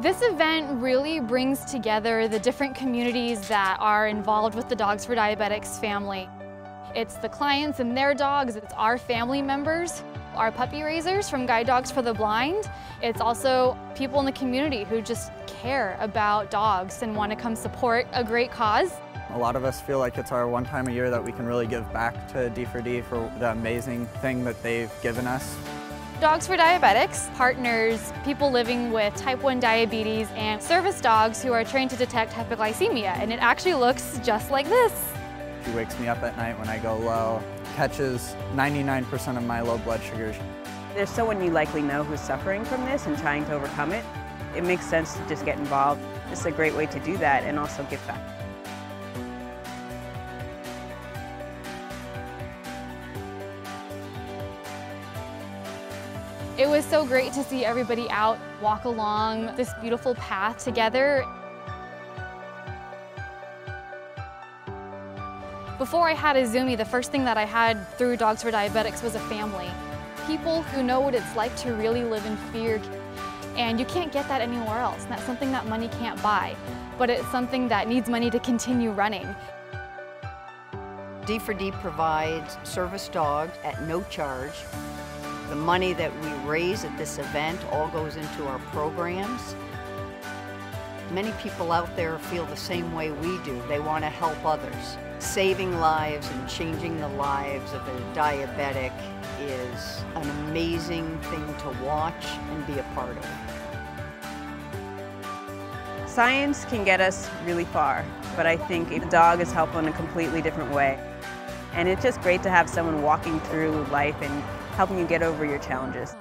This event really brings together the different communities that are involved with the Dogs for Diabetics family. It's the clients and their dogs, it's our family members, our puppy raisers from Guide Dogs for the Blind. It's also people in the community who just care about dogs and want to come support a great cause. A lot of us feel like it's our one time a year that we can really give back to D4D for the amazing thing that they've given us. Dogs for Diabetics partners people living with type 1 diabetes and service dogs who are trained to detect hypoglycemia, and it actually looks just like this. She wakes me up at night when I go low, catches 99% of my low blood sugars. There's someone you likely know who's suffering from this and trying to overcome it. It makes sense to just get involved. It's a great way to do that and also give back. It was so great to see everybody out walk along this beautiful path together. Before I had a Zumi, the first thing that I had through Dogs for Diabetics was a family. People who know what it's like to really live in fear. And you can't get that anywhere else. That's something that money can't buy, but it's something that needs money to continue running. D4D provides service dogs at no charge. The money that we raise at this event all goes into our programs. Many people out there feel the same way we do. They want to help others. Saving lives and changing the lives of a diabetic is an amazing thing to watch and be a part of. Science can get us really far, but I think a dog is helpful in a completely different way. And it's just great to have someone walking through life and helping you get over your challenges.